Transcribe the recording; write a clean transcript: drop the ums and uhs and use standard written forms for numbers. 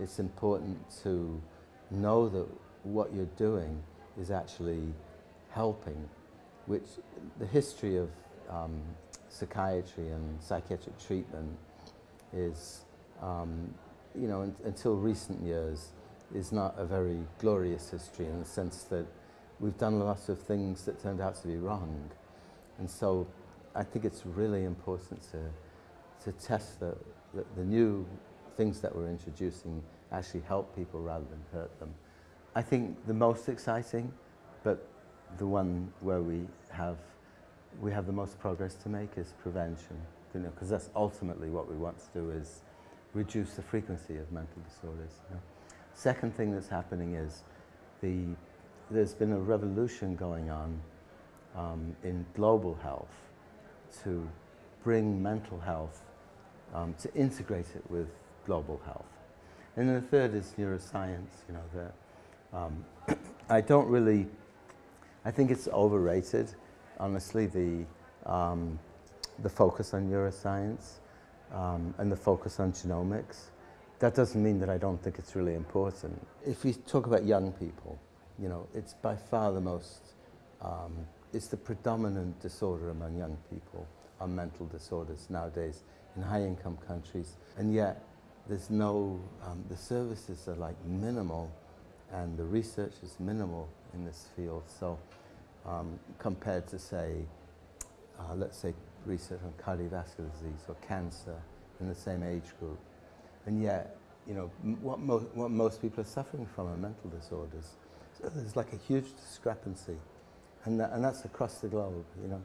it's important to know that what you're doing is actually helping, which the history of psychiatry and psychiatric treatment is, you know, until recent years, is not a very glorious history, in the sense that we've done lots of things that turned out to be wrong. And so I think it's really important to test that the new things that we're introducing actually help people rather than hurt them. I think the most exciting, but the one where we have the most progress to make, is prevention, you know, because that's ultimately what we want to do, is reduce the frequency of mental disorders. You know. Second thing that's happening is there's been a revolution going on in global health to bring mental health, to integrate it with global health. And then the third is neuroscience, you know, that I think it's overrated, honestly, the focus on neuroscience and the focus on genomics. That doesn't mean that I don't think it's really important. If we talk about young people, you know, it's by far the most, it's the predominant disorder among young people, are mental disorders nowadays in high-income countries. And yet, there's no, the services are like minimal, and the research is minimal in this field. So compared to, say, let's say research on cardiovascular disease or cancer in the same age group. And yet, you know, what most people are suffering from are mental disorders. So there's like a huge discrepancy, and that's across the globe, you know.